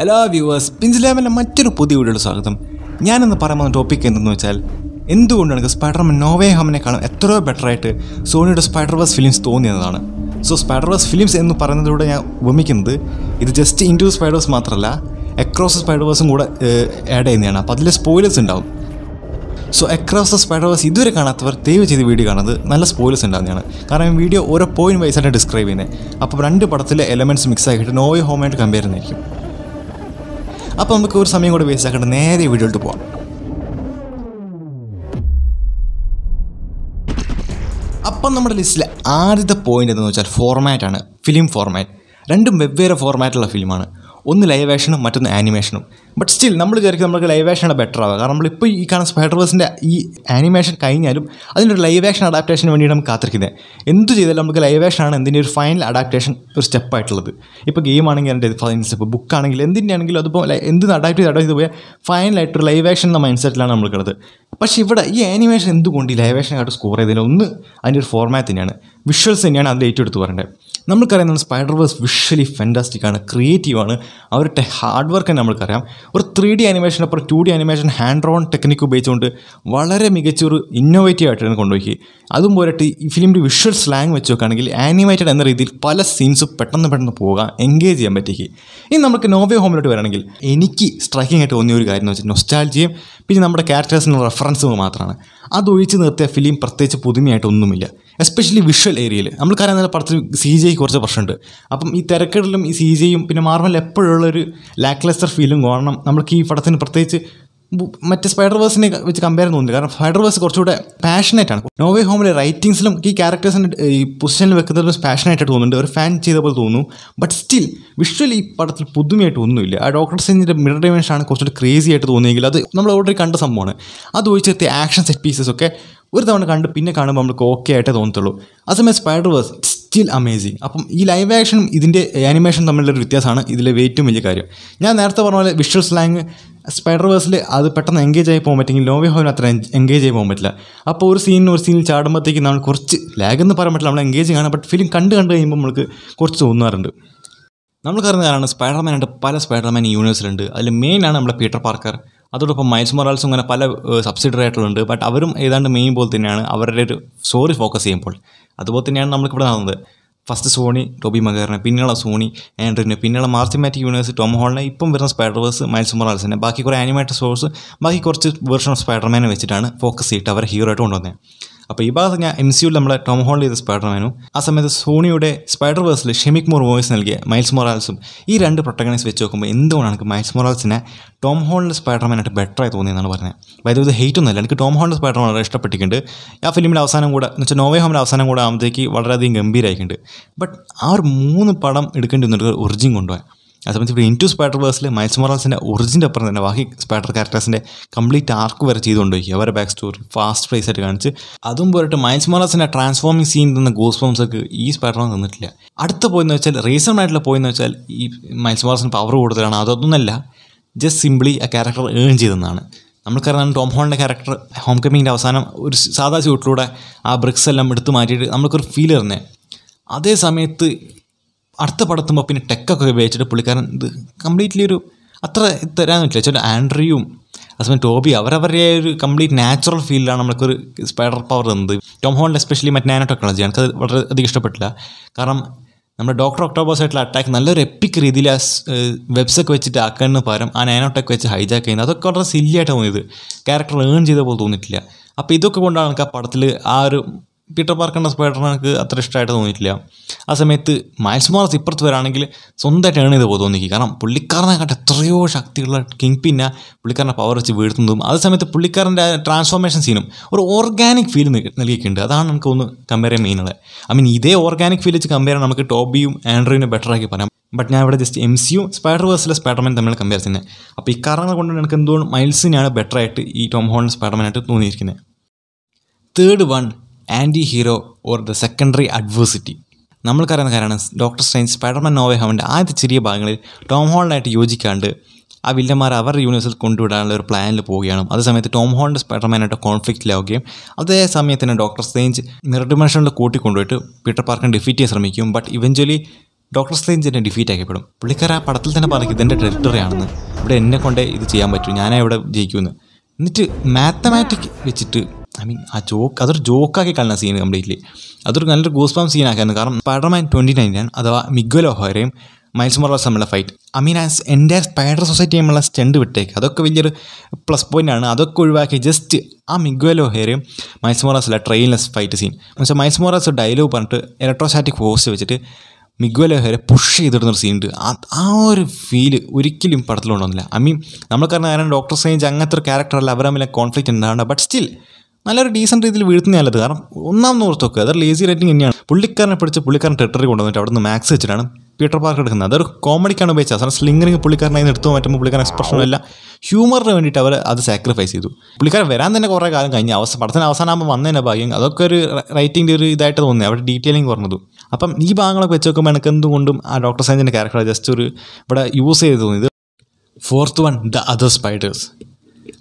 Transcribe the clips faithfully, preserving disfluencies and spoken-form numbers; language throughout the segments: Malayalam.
എല്ലാ വ്യൂവേഴ്സ് പിഞ്ചിലാവിലെ മറ്റൊരു പുതിയ വീഡിയോയുടെ സ്വാഗതം. ഞാനിന്ന് പറയുന്ന ടോപ്പിക് എന്തെന്ന് വെച്ചാൽ എന്തുകൊണ്ടാണ് സ്പൈഡർമാൻ നോ വേ ഹോമിനേക്കാളും എത്രയോ ബെറ്ററായിട്ട് സോണിയുടെ സ്പൈഡർവേഴ്സ് ഫിലിംസ് തോന്നിയെന്നതാണ്. സോ സ്പൈഡർവേഴ്സ് ഫിലിംസ് എന്ന് പറയുന്നതിലൂടെ ഞാൻ ഉപമിക്കുന്നത് ഇത് ജസ്റ്റ് ഇൻ ടു സ്പൈഡേഴ്സ് മാത്രമല്ല, എക്രോസ് സ്പൈഡർവേഴ്സും കൂടെ ആഡ് ചെയ്യുന്നതാണ്. അപ്പോൾ അതിൽ സ്പോയിലേഴ്സ് ഉണ്ടാവും. സോ അക്രോസ് ദ സ്പൈഡർവേഴ്സ് ഇതുവരെ കാണാത്തവർ ദയവ് ചെയ്ത് വീഡിയോ കാണുന്നത്, നല്ല സ്പോയിലേഴ്സ് ഉണ്ടാകുന്നതാണ്. കാരണം വീഡിയോ ഓരോ പോയിൻറ്റ് വൈസായിട്ട് ഡിസ്ക്രൈബ് ചെയ്യുന്നത്. അപ്പോൾ രണ്ട് പടത്തിലെ എലമെൻറ്റ്സ് മിക്സ് ആക്കിയിട്ട് നോ വേ ഹോമായിട്ട് കമ്പയർ ചെയ്യുന്നതായിരിക്കും. അപ്പോൾ നമുക്ക് ഒരു സമയം കൂടെ വേസ്റ്റ് ആക്കേണ്ട, നേരെ വീഡിയോട്ട് പോകാം. അപ്പം നമ്മുടെ ലിസ്റ്റിലെ ആദ്യത്തെ പോയിൻ്റ് എന്ന് വെച്ചാൽ ഫോർമാറ്റാണ്, ഫിലിം ഫോർമാറ്റ്. രണ്ടും വെവ്വേറെ ഫോർമാറ്റുള്ള ഫിലിമാണ്, ഒന്ന് ലൈവ് ആക്ഷനും മറ്റൊന്ന് ആനിമേഷനും. ബട്ട് സ്റ്റിൽ നമ്മൾ വിചാരിക്കും നമുക്ക് ലൈവ് ആക്ഷനാണ് ബെറ്റർ ആവുക. കാരണം നമ്മളിപ്പോൾ ഈ കാണുന്ന സ്പൈഡർവേഴ്സിൻ്റെ ഈ ആനിമേഷൻ കഴിഞ്ഞാലും അതിനൊരു ലൈവ് ആക്ഷൻ അഡാപ്റ്റേഷന് വേണ്ടിയിട്ട് നമുക്ക് കാത്തിരിക്കുന്നത്. എന്ത് ചെയ്താലും നമുക്ക് ലൈവ് ആക്ഷനാണ് എന്തിൻ്റെ ഒരു ഫൈനൽ അഡാപ്റ്റേഷൻ ഒരു സ്റ്റെപ്പായിട്ടുള്ളത്. ഇപ്പോൾ ഗെയിം ആണെങ്കിൽ അതിൻ്റെ ഫൈനൽ സ്റ്റെപ്പ്, ബുക്കാണെങ്കിൽ എന്തിൻ്റെ ആണെങ്കിലും അതിപ്പോൾ എന്തിന് അഡാപ്റ്റ് ചെയ്ത് അഡാപ്റ്റ് ചെയ്ത് പോയാൽ ഫൈനലായിട്ടൊരു ലൈവ് ആക്ഷൻ എന്ന മൈൻഡ് സെറ്റിലാണ് നമ്മൾ കിടന്നത്. പക്ഷേ ഇവിടെ ഈ ആനിമേഷൻ എന്തുകൊണ്ട് ഈ ലൈവ് ആക്ഷനായിട്ട് സ്കോർ ചെയ്തതില്ല? ഒന്ന് അതിൻ്റെ ഒരു ഫോർമാറ്റ് തന്നെയാണ്, വിഷ്വൽസ് തന്നെയാണ് അതിൽ ഏറ്റവും എടുത്ത് പറയേണ്ടത്. നമ്മൾക്കറിയാം സ്പൈഡർവേഴ്സ് വിഷ്വലി ഫാന്റാസ്റ്റിക്കാണ്, ക്രിയേറ്റീവാണ്, അവരുടെ ഹാർഡ് വർക്ക് തന്നെ നമ്മൾക്കറിയാം. ഒരു ത്രീ ഡി അനിമേഷനപ്പുറം two D animation hand drawn technique ഉപയോഗിച്ചുകൊണ്ട് വളരെ മികച്ചൊരു ഇന്നോവേറ്റീവ് ആയിട്ടാണ് കൊണ്ടുപോയി. അതും പോരായിട്ട് ഈ ഫിലിമിൻ്റെ വിഷ്വൽ സ്ലാങ് വെച്ച് നോക്കുകയാണെങ്കിൽ ആനിമേറ്റഡ് എന്ന രീതിയിൽ പല സീൻസും പെട്ടെന്ന് പെട്ടെന്ന് പോകാം, എൻഗേജ് ചെയ്യാൻ പറ്റിക്ക്. ഇനി നമുക്ക് നോ വേ ഹോമിലോട്ട് വരണമെങ്കിൽ എനിക്ക് സ്ട്രൈക്കിംഗ് ആയിട്ട് തോന്നിയ ഒരു കാര്യം എന്ന് വെച്ചാൽ നൊസ്റ്റാൾജിയും പിന്നെ നമ്മുടെ ക്യാരക്ടേഴ്സിനുള്ള റെഫറൻസുകൾ മാത്രമാണ്. അതൊഴിച്ച് നിർത്തിയ ഫിലിം പ്രത്യേകിച്ച് പുതുമയായിട്ടൊന്നുമില്ല, എസ്പെഷ്യലി വിഷ്വൽ ഏരിയയിൽ. നമ്മൾക്കറിയാം നല്ല പടത്തിൽ സി ജിക്ക് കുറച്ച് പ്രശ്നമുണ്ട്. അപ്പം ഈ തിരക്കേടിലും ഈ സി ജിയും പിന്നെ മാർവൽ എപ്പോഴുള്ളൊരു ലാക്ലെസ്റ്റർ ഫീലും കാണണം. നമ്മൾക്ക് ഈ പടത്തിന് പ്രത്യേകിച്ച് മറ്റ് സ്പൈഡർവേഴ്സിനെ വെച്ച് കമ്പയർ തോന്നുന്നില്ല, കാരണം സ്പൈഡർവേഴ്സ് കുറച്ചുകൂടെ പാഷനേറ്റ് ആണ്. നോ വേ ഹോമിലെ റൈറ്റിംഗ്സിലും ഈ ക്യാരക്ടേഴ്സിൻ്റെ ഈ പൊസിഷനിൽ വെക്കുന്നതിലും പാഷനേറ്റായിട്ട് തോന്നുന്നുണ്ട്, ഒരു ഫാൻ ചെയ്ത പോലെ തോന്നുന്നു. ബട്ട് സ്റ്റിൽ വിഷ്വലി ഈ പടത്തിൽ പുതുമയായിട്ട് ഒന്നുമില്ല. ആ ഡോക്ടർ സ്ട്രേഞ്ചിൻ്റെ മിറർ ഡൈമെൻഷനാണ് കുറച്ചുകൂടി ക്രേസി ആയിട്ട് തോന്നിയെങ്കിൽ അത് നമ്മൾ ഓൾറെഡി കണ്ട സംഭവമാണ്. അത് ഒഴിച്ചെത്തിയ ആക്ഷൻ സെറ്റ് പീസസ് ഒക്കെ ഒരു തവണ കണ്ട് പിന്നെ കാണുമ്പോൾ നമ്മൾക്ക് ഓക്കെ ആയിട്ടേ തോന്നത്തുള്ളൂ. അതേസമയം സ്പൈഡർവേഴ്സ് സ്റ്റിൽ അമേസിങ്. അപ്പം ഈ ലൈവ് ആക്ഷനും ഇതിൻ്റെ ആനിമേഷൻ തമ്മിലുള്ള ഒരു വ്യത്യാസമാണ് ഇതിലെ ഏറ്റവും വലിയ കാര്യം. ഞാൻ നേരത്തെ പറഞ്ഞ പോലെ വിഷ്വൽ സ്ലാങ് സ്പൈഡർവേഴ്സിൽ അത് പെട്ടെന്ന് എൻഗേജ് ആയി പോകാൻ പറ്റുമെങ്കിൽ നോ വേ ഹോമിന് അത്ര എൻഗേജ് ആയി പോകാൻ പറ്റില്ല. അപ്പോൾ ഒരു സീനിന് ഒരു സീനിൽ ചാടുമ്പോഴത്തേക്കും നമ്മൾ കുറച്ച് ലാഗെന്ന് പറയാൻ പറ്റില്ല, നമ്മൾ എൻഗേജ് കാണാം. ബട്ട് ഫിലിം കണ്ട് കണ്ട് കഴിയുമ്പോൾ നമുക്ക് കുറച്ച് തോന്നാറുണ്ട്. നമ്മൾക്കറിയുന്ന കാരണം സ്പൈഡർമാൻ ഉണ്ട്, പല സ്പൈഡർമാൻ യൂണിവേഴ്സിലുണ്ട്. അതിൽ മെയിനാണ് നമ്മുടെ പീറ്റർ പാർക്കർ, അതോടൊപ്പം മൈൽസ് മൊറാൽസും അങ്ങനെ പല സബ്സിഡറി ആയിട്ടുള്ളത്. ബട്ട് അവരും ഏതാണ്ട് മെയിൻ പോലെ തന്നെയാണ് അവരുടെ ഒരു സ്റ്റോറി ഫോക്കസ് ചെയ്യുമ്പോൾ. അതുപോലെ തന്നെയാണ് നമ്മൾക്കിവിടെ നടന്നത്. ഫസ്റ്റ് സോണി ടോബി മഗയറിനെ, പിന്നെയുള്ള സോണി ആൻഡ്രൂവിനെ, പിന്നെയുള്ള മാർസിമാറ്റിക് യൂണിവേഴ്സ് ടോം ഹോളണ്ടിനെ, ഇപ്പം വരുന്ന സ്പൈഡർവേഴ്സ് മൈൽസ് മൊറാൽസിനെ, ബാക്കി കുറേ ആനിമേറ്റഡ് സോഴ്സ്, ബാക്കി കുറച്ച് വേർഷൻ ഓഫ് സ്പൈഡർമാനെ വെച്ചിട്ടാണ് ഫോക്കസ് ചെയ്തിട്ട് അവരെ ഹീറോ ആയിട്ട് കൊണ്ടുവന്നത്. അപ്പോൾ ഈ ഭാഗത്ത് ഞാൻ എം സിയുവിൽ നമ്മളെ ടോം ഹോളണ്ട് ചെയ്ത സ്പൈഡർമാനും ആ സമയത്ത് സോണിയുടെ സ്പൈഡർവേഴ്സിൽ ഷെമിക് മോർ വോയിസ് നൽകിയ മൈൽസ് മൊറാൽസും, ഈ രണ്ട് പ്രൊട്ടഗണിസ്റ്റ് വെച്ച് നോക്കുമ്പോൾ എന്തുകൊണ്ടാണ് എനിക്ക് മൈൽസ് മൊറാൽസിനെ ടോം ഹോളണ്ട് സ്പൈഡർമാനായിട്ട് ബെറ്ററായി തോന്നിയെന്നാണ് പറഞ്ഞത്. അതായത് ഇത് ഹെയ്റ്റ് ഒന്നുമല്ല, എനിക്ക് ടോം ഹോളണ്ട് സ്പൈഡർമാൻ വളരെ ഇഷ്ടപ്പെട്ടിട്ടുണ്ട്. ആ ഫിലിമിൻ്റെ അവസാനം കൂടെ എന്ന് വെച്ചാൽ നോ വേ ഹോമിൻ്റെ അവസാനം കൂടെ ആകുമ്പോഴത്തേക്ക് വളരെയധികം ഗംഭീരമായിട്ടുണ്ട്. ബട്ട് ആ ഒരു മൂന്ന് പടം എടുക്കേണ്ടി വന്നിട്ട് ഒറിജിൻ കൊണ്ടുപോകാൻ. അത് സംബന്ധിച്ച് ഇൻ ടു സ്പൈഡർവേഴ്സിൽ മൈൽസ് മൊറാൽസിൻ്റെ ഒറിജിൻ്റെ അപ്പുറം തന്നെ ബാക്കി സ്പൈഡർ ക്യാരക്ടേഴ്സിൻ്റെ കംപ്ലീറ്റ് ആർക്ക് വരെ ചെയ്തുകൊണ്ട് പോയി അവരുടെ ബാക്ക് സ്റ്റോറി ഫാസ്റ്റ് പ്രൈസ് ആയിട്ട് കാണിച്ച്. അതും പോയിട്ട് മൈൽസ് മൊറാൽസിൻ്റെ ട്രാൻസ്ഫോമിങ് സീൻ തന്ന ഗോസ്ഫോംസൊക്കെ ഈ സ്പൈഡർമാൻ തന്നിട്ടില്ല. അടുത്ത പോയെന്ന് വെച്ചാൽ റീസണായിട്ടുള്ള പോയെന്ന് വെച്ചാൽ ഈ മൈൽസ് മൊറാൽസിന് പവർ കൂടുതലാണ്, അതൊന്നുമല്ല, ജസ്റ്റ് സിംപ്ലി ആ ക്യാരക്ടർ ഏൺ ചെയ്തെന്നാണ്. നമ്മൾക്കറിയാം ടോം ഹോളിൻ്റെ ക്യാരക്ടർ ഹോം കമ്മിങ്ങിൻ്റെ അവസാനം ഒരു സാധാ ഷൂട്ടിലൂടെ ആ ബ്രിക്സ് എല്ലാം എടുത്ത് മാറ്റിയിട്ട് നമ്മൾക്കൊരു ഫീൽ തരുന്നേ. അതേ സമയത്ത് അടുത്ത പടത്തുമ്പോൾ പിന്നെ ടെക്കൊക്കെ ഉപയോഗിച്ചിട്ട് പുള്ളിക്കാരൻ ഇത് കംപ്ലീറ്റ്ലി ഒരു അത്ര തരാമെന്ന് വെച്ചാൽ വെച്ചാൽ ആൻഡ്രിയും അസമയം ടോബി അവരവരുടെ ഒരു കംപ്ലീറ്റ് നാച്ചുറൽ ഫീലിലാണ് നമ്മൾക്കൊരു സ്പൈഡർ പവർ തന്നത്. ടോം ഹോളണ്ട് എസ്പെഷ്യലി മറ്റ് നാനോ ടെക്നോളജി എനിക്ക് അത് വളരെ അധികം ഇഷ്ടപ്പെട്ടില്ല. കാരണം നമ്മുടെ ഡോക്ടർ ഒക്ടോബസ് ആയിട്ടുള്ള അറ്റാക്ക് നല്ലൊരു എപ്പിക് രീതിയിൽ ആ വെബ്സൊക്കെ വെച്ചിട്ട് ആക്കാന്ന് പകരം ആ നാനോടെക് വെച്ച് ഹൈജാക്ക് ചെയ്യുന്നത് അതൊക്കെ വളരെ സില്ലിയായിട്ട് തോന്നിയത്, ക്യാരക്ടർ ഏൺ ചെയ്ത പോലെ തോന്നിയിട്ടില്ല. അപ്പോൾ ഇതൊക്കെ കൊണ്ടാണ് എനിക്ക് ആ പടത്തിൽ ആ ഒരു പീറ്റർ പാർക്കറിൻ്റെ സ്പൈഡറിന് എനിക്ക് അത്ര ഇഷ്ടമായിട്ട് തോന്നിയിട്ടില്ല. ആ സമയത്ത് മൈൽസ് മൊറാൽസ് ഇപ്പുറത്ത് വരാണെങ്കിൽ സ്വന്തമായിട്ട് ഏൺ ചെയ്ത് പോകും തോന്നിക്കും. കാരണം പുള്ളിക്കാരനെ കണ്ട എത്രയോ ശക്തിയുള്ള കിങ് പിന്നെ പുള്ളിക്കാരൻ്റെ പവർ വെച്ച് വീഴ്ത്തുന്നതും അതേ സമയത്ത് പുള്ളിക്കാരൻ്റെ ട്രാൻസ്ഫോർമേഷൻ സീനും ഒരു ഓർഗാനിക് ഫീൽ നൽകിയിട്ടുണ്ട്. അതാണ് നമുക്ക് ഒന്ന് കമ്പയർ ചെയ്യാൻ മെയിനുള്ള. ഐ മീൻ ഇതേ ഓർഗാനിക് ഫീൽ വെച്ച് കമ്പയർ ചെയ്യാൻ നമുക്ക് ടോബിയും ആൻഡ്രൂവിനെ ബെറ്ററാക്കി പറയാം. ബട്ട് ഞാൻ ഇവിടെ ജസ്റ്റ് എം സിയും സ്പൈഡർവേഴ്സിലെ സ്പൈഡർമാൻ തമ്മിൽ കമ്പയർ ചെയ്യുന്നത്. അപ്പോൾ ഈ കാരണങ്ങൾ കൊണ്ട് എനിക്ക് എന്തുകൊണ്ട് മൈൽസിനെയാണ് ബെറ്ററായിട്ട് ഈ ടോം ഹോളണ്ട് സ്പൈഡർമാനായിട്ട് തോന്നിയിരിക്കുന്നത്. Third one anti hero or the secondary adversity. നമ്മൾക്കറിയുന്ന കാര്യമാണ് doctor Strange Spiderman no way ഹോമിൻ്റെ ആദ്യത്തെ ചെറിയ ഭാഗങ്ങളിൽ ടോം ഹോളണ്ടായിട്ട് യോജിക്കാണ്ട് ആ വില്ലന്മാർ അവരുടെ യൂണിവേഴ്സിൽ കൊണ്ടുവിടാനുള്ള ഒരു പ്ലാനിൽ പോവുകയാണ്. അതേ സമയത്ത് ടോം ഹോളണ്ട് സ്പൈഡർമാനായിട്ട് കോൺഫ്ലിക്റ്റിലാവുകയും അതേ സമയത്ത് തന്നെ ഡോക്ടർ സ്ട്രേഞ്ച് മിറർ ഡൈമെൻഷനിൽ കൂട്ടിക്കൊണ്ടുപോയിട്ട് പീറ്റർ പാർക്കറിനെ ഡിഫീറ്റ് ചെയ്യാൻ ശ്രമിക്കും. ബട്ട് ഇവഞ്ച്വലി ഡോക്ടർ സ്ട്രേഞ്ചിനെ ഡിഫീറ്റ് ആക്കപ്പെടും. പുള്ളിക്കാർ ആ പടത്തിൽ തന്നെ പറയും ഇതെൻ്റെ ടെറിട്ടറിയാണെന്ന്, ഇവിടെ എന്നെ കൊണ്ട് ഇത് ചെയ്യാൻ പറ്റും, ഞാനാ ഇവിടെ ജയിക്കുമെന്ന്. എന്നിട്ട് മാത്തമാറ്റിക് വെച്ചിട്ട് ഐ മീൻ ആ ജോക്ക്, അതൊരു ജോക്കാക്കി കളഞ്ഞ സീൻ കംപ്ലീറ്റ്ലി. അതൊരു നല്ലൊരു ഗൂസ്ബാം സീനാക്കായിരുന്നു. കാരണം സ്പൈഡർമാൻ ട്വൻറ്റി നയൻറ്റീൻ അഥവാ മിഗ്വൽ ഒഹാരയും മൈൽസ് മൊറാലസ് തമ്മിലുള്ള ഫൈറ്റ്, ഐ മീൻ ആസ് എൻ്റെ സ്പൈഡർ സൊസൈറ്റി തമ്മിലുള്ള സ്റ്റണ്ട് വിട്ടേക്ക്, അതൊക്കെ വലിയൊരു പ്ലസ് പോയിൻ്റ് ആണ്. അതൊക്കെ ഒഴിവാക്കി ജസ്റ്റ് ആ മിഗ്വൽ ഒഹാരയും മൈൽസ് മൊറാലസിലെ ട്രെയിനിലെസ് ഫൈറ്റ് സീൻ, പക്ഷേ മൈൽസ് മൊറാലസ് ഡയലോഗ് പറഞ്ഞിട്ട് ഇലക്ട്രോസ്റ്റാറ്റിക് ഫോഴ്സ് വെച്ചിട്ട് മിഗ്വൽ ഒഹാര പുഷ് ചെയ്തിടുന്നൊരു സീനുണ്ട്. ആ ഒരു ഫീല് ഒരിക്കലും പടത്തിലുണ്ടോന്നില്ല. ഐ മീൻ നമ്മൾ കാരണം കാരണം ഡോക്ടർ സ്ട്രേഞ്ച് അങ്ങനത്തെ ഒരു ക്യാരക്ടറല്ല, അവർ തമ്മിലെ കോൺഫ്ലിക്റ്റ് ഉണ്ടാവണ്ട, ബട്ട് സ്റ്റിൽ നല്ലൊരു ഡീസൻറ്റ് രീതിയിൽ വീഴ്ത്തുന്ന നല്ലത്. കാരണം ഒന്നാം ഓർത്തൊക്കെ അതൊരു ലേസി റൈറ്റിംഗ് തന്നെയാണ്. പുള്ളിക്കാരനെ പിടിച്ച് പുള്ളിക്കാരൻ ടെറിട്ടറി കൊണ്ടുവന്നിട്ട് അവിടെ നിന്ന് മാക്സ് വെച്ചിട്ടാണ് പീറ്റർ പാർക്ക് എടുക്കുന്നത്. അതൊരു കോമഡിക്കാണ് ഉപയോഗിച്ചത്. കാരണം സ്ലിംഗറിങ് പുള്ളിക്കാരനായി എടുത്തു മാറ്റുമ്പോൾ പുള്ളിക്കാരൻ എക്സ്പ്രഷനല്ല, ഹ്യൂമറിന് വേണ്ടിയിട്ട് അവർ അത് സാക്രിഫൈസ് ചെയ്തു. പുള്ളിക്കാരൻ വരാൻ തന്നെ കുറേ കാലം കഴിഞ്ഞ് അവസാന പടത്തിന് അവസാനമാകുമ്പോൾ വന്നതിൻ്റെ ഭാഗ്യം. അതൊക്കെ ഒരു റൈറ്റിംഗിൻ്റെ ഒരു ഇതായിട്ട് തോന്നി, അവിടെ ഡീറ്റെയിലിംഗ് പറഞ്ഞത്. അപ്പം ഈ ഭാഗങ്ങളൊക്കെ വെച്ച് നോക്കുമ്പോൾ എനിക്ക് എന്തുകൊണ്ടും ആ ഡോക്ടർ സ്ട്രേഞ്ചിൻ്റെ ക്യാരക്ടർ ജസ്റ്റ് ഒരു ഇവിടെ യൂസ് ചെയ്ത് തോന്നിയത്. Fourth one, the other spiders.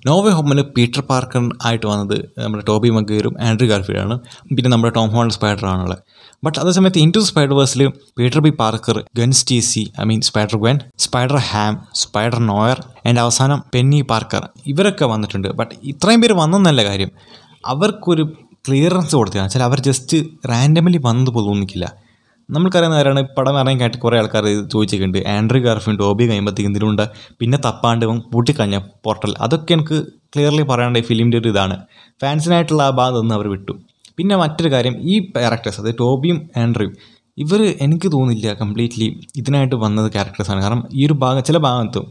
No way ഹോമിൽ പീറ്റർ പാർക്കർ ആയിട്ട് വന്നത് നമ്മുടെ ടോബി മഗ്വയറും ആൻഡ്രൂ ഗാർഫീൽഡാണ്, പിന്നെ നമ്മുടെ ടോം ഹോളണ്ട് സ്പൈഡറാണുള്ളത്. ബട്ട് അതേ സമയത്ത് into spider വേഴ്സിൽ Peter B Parker, guns T സി, I mean spider Gwen, spider Ham, spider noir and അവസാനം പെന്നി പാർക്കർ, ഇവരൊക്കെ വന്നിട്ടുണ്ട്. ബട്ട് ഇത്രയും പേര് വന്നെന്നല്ല കാര്യം, അവർക്കൊരു ക്ലിയറൻസ് കൊടുത്തില്ല. വെച്ചാൽ അവർ ജസ്റ്റ് റാൻഡമലി വന്നത് തോന്നിക്കില്ല. നമ്മൾക്കറിയാവുന്നവരാണ് പടം ഇറങ്ങിക്കായിട്ട് കുറേ ആൾക്കാർ ചോദിച്ചിട്ടുണ്ട്, ആൻഡ്രൂ ഗാർഫീൽഡ് ടോബി കഴിയുമ്പോഴത്തേക്കും ഇതിലുണ്ട്, പിന്നെ തപ്പാണ്ട് പൂട്ടിക്കളഞ്ഞ പോർട്ടൽ, അതൊക്കെ എനിക്ക് ക്ലിയർലി പറയാണ്ട് ഈ ഫിലിമിൻ്റെ ഒരു ഇതാണ്. ഫാൻസിനായിട്ടുള്ള ആ ഭാഗം നിന്ന് അവർ വിട്ടു. പിന്നെ മറ്റൊരു കാര്യം, ഈ ക്യാരക്ടേഴ്സ് അതായത് ടോബിയും ആൻഡ്രൂയും ഇവർ എനിക്ക് തോന്നില്ല കംപ്ലീറ്റ്ലി ഇതിനായിട്ട് വന്നത് ക്യാരക്ടേഴ്സാണ്. കാരണം ഈ ഒരു ഭാഗം ചില ഭാഗത്തും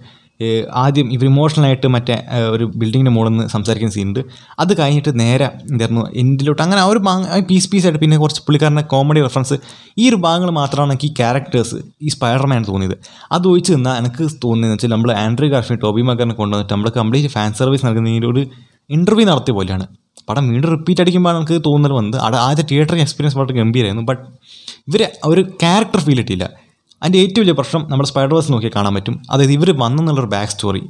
ആദ്യം ഇവർ ഇമോഷണലായിട്ട് മറ്റേ ഒരു ബിൽഡിങ്ങിൻ്റെ മുകളിൽ നിന്ന് സംസാരിക്കുന്ന സീനുണ്ട്, അത് കഴിഞ്ഞിട്ട് നേരെ എന്തായിരുന്നു എൻഡിലോട്ട്, അങ്ങനെ ആ ഒരു ഭാഗം പീസ് പീസായിട്ട്. പിന്നെ കുറച്ച് പുള്ളിക്കാരൻ്റെ കോമഡി റെഫറൻസ്, ഈ ഒരു ഭാഗങ്ങൾ മാത്രമാണ് എനിക്ക് ഈ ക്യാരക്ടേഴ്സ് ഈ സ്പൈഡർമാൻ തോന്നിയത്. അത് ഒഴിച്ച് നിന്നാൽ എനിക്ക് തോന്നിയെന്ന് വെച്ചാൽ നമ്മൾ ആൻഡ്രൂ ഗാർഫീൽഡ് ടോബി മഗ്വയറിനെ കൊണ്ടുവന്നിട്ട് നമ്മൾ കംപ്ലീറ്റ് ഫാൻ സർവീസ് നൽകുന്ന ഒരു ഇൻ്റർവ്യൂ നടത്തിയ പോലെയാണ്. പടം വീണ്ടും റിപ്പീറ്റ് അടിക്കുമ്പോൾ നമുക്ക് തോന്നൽ വന്നത് അവിടെ ആദ്യത്തെ തിയേറ്ററിങ് എക്സ്പീരിയൻസ് വളരെ ഗംഭീരമായിരുന്നു. ബട്ട് ഇവർ ഒരു ക്യാരക്ടർ ഫീൽ കിട്ടിയില്ല. അതിൻ്റെ ഏറ്റവും വലിയ പ്രശ്നം നമ്മുടെ സ്പൈഡർവേഴ്സ് നോക്കിയാൽ കാണാൻ പറ്റും. അതായത് ഇവർ വന്നെന്നുള്ളൊരു ബാക്ക് സ്റ്റോറി,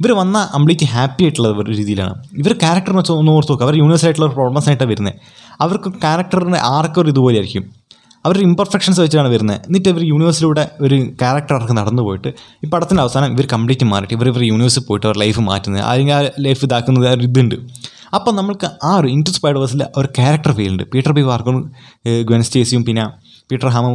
ഇവർ വന്നാൽ കംപ്ലീറ്റ് ഹാപ്പി ആയിട്ടുള്ള ഒരു രീതിയിലാണ്. ഇവർ ക്യാരക്ടറിനെ വെച്ച് ഒന്ന് ഓർത്ത് നോക്കുക, അവർ യൂണിവേഴ്സ് ആയിട്ടുള്ള ഒരു പ്രോബ്ലംസ് ആയിട്ടാണ് വരുന്നത്. അവർക്ക് ക്യാരക്ടറിൻ്റെ ആർക്കൊരു ഇതുപോലെ ആയിരിക്കും, അവരുടെ ഇംപെർഫെക്ഷൻസ് വെച്ചിട്ടാണ് വരുന്നത്. എന്നിട്ട് ഇവർ യൂണിവേഴ്സിലൂടെ ഒരു ക്യാരക്ടർ അവർക്ക് നടന്നു പോയിട്ട് ഈ പടത്തിൻ്റെ അവസാനം ഇവർ കംപ്ലീറ്റ് മാറിയിട്ട് ഇവർ ഇവർ യൂണിവേഴ്സിൽ പോയിട്ട് അവർ ലൈഫ് മാറ്റുന്നത്, അല്ലെങ്കിൽ ആ ലൈഫ് ഇതാക്കുന്നത് ഒരു ഇതുണ്ട്. അപ്പം നമുക്ക് ആ ഒരു ഇൻടു സ്പൈഡർവേഴ്സിൽ ഒരു ക്യാരക്ടർ ഫീലുണ്ട്. പീറ്റർ ബി പാർക്കറും ഗ്വെൻ സ്റ്റേസിയും പിന്നെ പീറ്റർ ഹാമും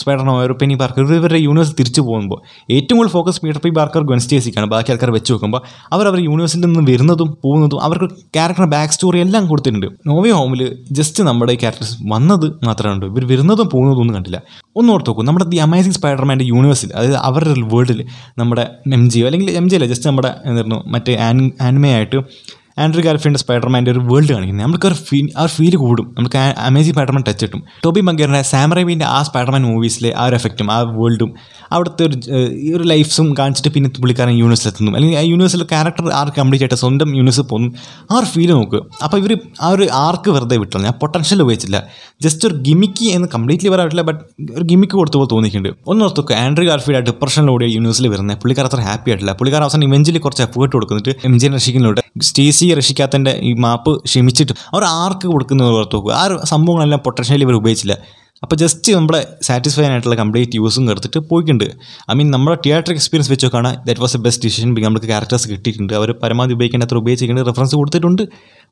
സ്പൈഡർ നോയർ പെനി പാർക്കർ ഇവരുടെ യൂണിവേഴ്സ് തിരിച്ചു പോകുമ്പോൾ ഏറ്റവും കൂടുതൽ focus Peter P Parker Gwen സ്റ്റേസിക്കാണ്. ബാക്കി ആൾക്കാർ വെച്ച് നോക്കുമ്പോൾ അവർ അവരുടെ യൂണിവേഴ്സിൽ നിന്ന് വരുന്നതും പോകുന്നതും അവർക്ക് ക്യാരക്ടർ ബാക്ക് സ്റ്റോറി എല്ലാം കൊടുത്തിട്ടുണ്ട്. നോ വേ ഹോമിൽ ജസ്റ്റ് നമ്മുടെ ഈ ക്യാരക്ടേഴ്സ് വന്നത് മാത്രമേ ഉള്ളൂ, ഇവർ വരുന്നതും പോകുന്നതും ഒന്നും കണ്ടില്ല. ഒന്ന് ഓർത്ത് നോക്കും, നമ്മുടെ ദി അമേസിംഗ് സ്പൈഡർമാൻ്റെ യൂണിവേഴ്സിൽ, അതായത് അവരുടെ വേൾഡിൽ നമ്മുടെ എം ജി അല്ലെങ്കിൽ എം ജി അല്ല ജസ്റ്റ് നമ്മുടെ എന്തായിരുന്നു മറ്റേ ആൻ ആനിമയായിട്ട് ആൻഡ്രൂ ഗാർഫീൽഡ് സ്പൈഡർമാൻ്റെ ഒരു വേൾഡ് കാണിക്കുന്നത്, നമുക്കൊരു ഫീൽ ആ ഫീല് കൂടും, നമുക്ക് അമേസിംഗ് സ്പൈഡർമാൻ ടച്ച് കിട്ടും. ടോബി മഗ്വയറിൻ്റെ സാംറൈമിൻ്റെ ആ സ്പൈഡർമാൻ മൂവീസിലെ ആ ഒരു എഫക്റ്റും ആ വേൾഡും അവിടുത്തെ ഒരു ഈ ഒരു ലൈഫ്സും കാണിച്ചിട്ട് പിന്നെ പുള്ളിക്കാരൻ യൂണിവേഴ്സിലെത്തുന്നു, അല്ലെങ്കിൽ ആ യൂണിവേഴ്സിലെ ക്യാരക്ടർ ആർ കംപ്ലീറ്റ് ആയിട്ട് സ്വന്തം യൂണിവേഴ്സിൽ പോകുന്നു, ആ ഒരു ഫീല് നോക്കുക. അപ്പോൾ ഇവർ ആ ഒരു ആർക്ക് വെറുതെ വിട്ടില്ല, ആ പൊട്ടൻഷ്യൽ ഉപയോഗിച്ചില്ല. ജസ്റ്റ് ഒരു ഗിമിക്ക് എന്ന് കംപ്ലീറ്റ്ലി പറയാൻ പറ്റില്ല, ബട്ട് ഒരു ഗിമിക്ക് കൊടുത്ത പോലെ തോന്നിയിട്ടുണ്ട്. ഒന്ന് ഓർത്തുക, ആൻഡ്രൂ ഗാർഫീൽഡ് ആ ഡിപ്രഷനിലൂടെ യൂണിവേഴ്സിൽ വരുന്നത്, പുള്ളിക്കാർ അത്ര ഹാപ്പി ആയിട്ടില്ല. പുള്ളിക്കാർ അവസാനം ഇവഞ്ചലി കുറച്ച് എഫേർട്ട് കൊടുക്കുന്നിട്ട് എം ജി രക്ഷിക്കുന്നതിലൂടെ സ്റ്റേസി രക്ഷിക്കാത്തതിൻ്റെ ഈ മാപ്പ് ക്ഷമിച്ചിട്ട് അവർ ആർക്ക് കൊടുക്കുന്നത് ഓർത്ത് നോക്കുക. ആ ഒരു സംഭവങ്ങളെല്ലാം പൊട്ടൻഷ്യലി ഇവർ ഉപയോഗിച്ചില്ല. അപ്പോൾ ജസ്റ്റ് നമ്മുടെ സാറ്റിസ്ഫൈൻ ആയിട്ടുള്ള കംപ്ലീറ്റ് യൂസും എടുത്തിട്ട് പോയിട്ടുണ്ട്. ഐ മീൻ നമ്മുടെ തിയേറ്റർ എക്സ്പീരിയൻസ് വെച്ച് നോക്കുകയാണ് that was a best decision. നമുക്ക് ക്യാരക്ടേഴ്സ് കിട്ടിയിട്ടുണ്ട്, അവർ പരമാവധി ഉപയോഗിക്കേണ്ട അത്ര ഉപയോഗിച്ചിട്ടുണ്ട്, റെഫറൻസ് കൊടുത്തിട്ടുണ്ട്.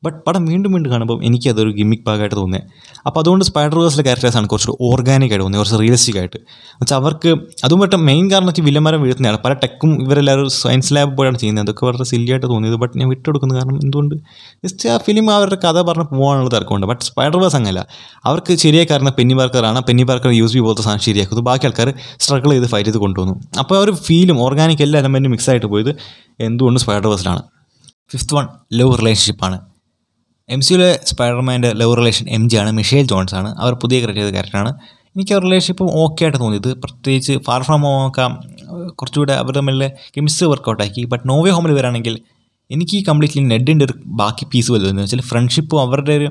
ബട്ട് പടം വീണ്ടും വീണ്ടും കാണുമ്പോൾ എനിക്കതൊരു ഗിമിക് ഭാഗമായിട്ട് തോന്നുന്നത്. അപ്പോൾ അതുകൊണ്ട് സ്പൈഡർവേഴ്സിലെ ക്യാരക്ടേഴ്സാണ് കുറച്ച് ഓർഗാനിക് ആയിട്ട് തോന്നിയത്, കുറച്ച് റിയലിസ്റ്റിക് ആയിട്ട്. എന്നുവെച്ചാൽ അവർക്ക് അതും മറ്റും മെയിൻ കാരണം വെച്ചാൽ വില്ലന്മാരെ വീഴ്ത്തുന്നതാണ്. പല ടെക്കും ഇവരെല്ലാവരും സയൻസ് ലാബ് പോയാണ് ചെയ്യുന്നത്, അതൊക്കെ വളരെ സില്ലിയായിട്ട് തോന്നിയത്. ബട്ട് ഞാൻ വിട്ടുകൊടുക്കുന്നത് കാരണം എന്തുകൊണ്ട് ജസ്റ്റ് ആ ഫിലിം അവരുടെ കഥ പറഞ്ഞ് പോകാനുള്ള തിരക്കുണ്ട്. ബട്ട് സ്പൈഡർവേഴ്സ് അങ്ങനെയല്ല, അവർക്ക് ശരിയായി കാരണം പെന്നി പാർക്കറാണ്, പെന്നി പാർക്കർ യൂസ് ബി പോലത്തെ സാധനം ശരിയാക്കുന്നു, ബാക്കി ആൾക്കാർ സ്ട്രഗിൾ ചെയ്ത് ഫൈറ്റ് ചെയ്ത് കൊണ്ടുവന്നു. അപ്പോൾ ആ ഒരു ഫീലും ഓർഗാനിക് എല്ലാ എലമെൻറ്റും മിക്സ് ആയിട്ട് പോയത് എന്തുകൊണ്ട് സ്പൈഡർവേഴ്സിലാണ്. ഫിഫ്ത്ത് വൺ, ലവ് റിലേഷൻഷിപ്പാണ്. എം സിയിലെ സ്പൈഡർമാൻ്റെ ലവ് റിലേഷൻ എം ജി ആണ്, മിഷേൽ ജോൺസ് ആണ്, അവർ പുതിയ ക്രിയേറ്റ് ചെയ്ത ക്യാരക്ടറാണ്. എനിക്ക് ആ റിലേഷൻഷിപ്പ് ഓക്കെ ആയിട്ട് തോന്നിയത്. പ്രത്യേകിച്ച് ഫാർ ഫ്രം ഹോം ഒക്കെ കുറച്ചുകൂടെ അവർ തമ്മിൽ കെമിസ്ട്രി വർക്കൗട്ടാക്കി. ബട്ട് നോ വേ ഹോമിൽ വരാണെങ്കിൽ എനിക്ക് കംപ്ലീറ്റ്ലി നെഡിൻ്റെ ഒരു ബാക്കി പീസ് പോലെ തോന്നുന്നു. വെച്ചാൽ ഫ്രണ്ട്ഷിപ്പും അവരുടെ ഒരു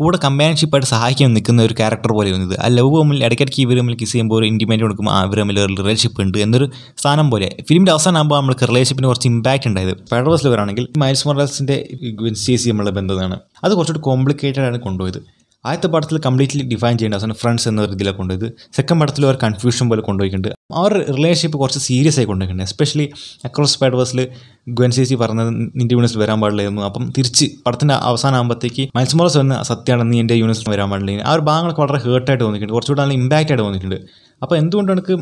കൂടെ കമ്പാൻഷിപ്പായിട്ട് സഹായിക്കാൻ നിൽക്കുന്ന ഒരു ക്യാരക്ടർ പോലെ തോന്നിയത്. ആ ലവ് തമ്മിൽ ഇടയ്ക്കിടയ്ക്ക് ഇവർ തമ്മിൽ കിസ് ചെയ്യുമ്പോൾ ഒരു ഇൻറ്റിമേറ്റ് കൊടുക്കുമ്പോൾ ആ ഇവർ തമ്മിൽ ഒരു റിലേഷൻഷിപ്പ് ഉണ്ട് എന്നൊരു സ്ഥാനം പോലെ ഫിലിമിൻ്റെ അവസാനമാകുമ്പോൾ നമ്മൾക്ക് റിലേഷൻഷിപ്പിന് കുറച്ച് ഇമ്പാക്റ്റ് ഉണ്ടായത്. സ്പൈഡർവേഴ്സിൽ വരാണെങ്കിൽ മൈൽസ് മൊറാലസിൻ്റെ ഗുൻസീസി നമ്മളുടെ ബന്ധമാണ്, അത് കുറച്ചുകൂടി കോംപ്ലിക്കേറ്റഡ് ആണ് കൊണ്ടുപോയത്. ആദ്യത്തെ പടത്തിൽ കംപ്ലീറ്റ്ലി ഡിഫൈൻ ചെയ്യേണ്ട അവസാനം ഫ്രണ്ട്സ് എന്ന രീതിയിലാണ് കൊണ്ടുപോയത്. സെക്കൻഡ് പടത്തിൽ അവർ കൺഫ്യൂഷൻ പോലെ കൊണ്ടുപോയിട്ടുണ്ട്. ആ ഒരു റിലേഷൻഷിപ്പ് കുറച്ച് സീരിയസ് ആയി കൊണ്ടുപോയിട്ടുണ്ട്. എസ്പെഷ്യലി അക്രോസ് സ്പൈഡർവേഴ്സിൽ ഗ്വെൻ സി സി പറഞ്ഞത് നിൻ്റെ യൂണിവേഴ്സിൽ വരാൻ പാടില്ലായിരുന്നു. അപ്പം തിരിച്ച് പടത്തിൻ്റെ അവസാനം ആകുമ്പോഴത്തേക്ക് മൈൽസ് മോറൽസ് വന്ന് സത്യമാണ് നീ എൻ്റെ യൂണിവേഴ്സിൽ വരാൻ പാടില്ല. ആ ഒരു ഭാഗങ്ങളൊക്കെ വളരെ ഹേർട്ടായിട്ട് തോന്നിയിട്ടുണ്ട്, കുറച്ചുകൂടെ നല്ല ഇമ്പാക്റ്റ് ആയിട്ട് തോന്നിയിട്ടുണ്ട്. അപ്പോൾ എന്തുകൊണ്ട് എനിക്ക്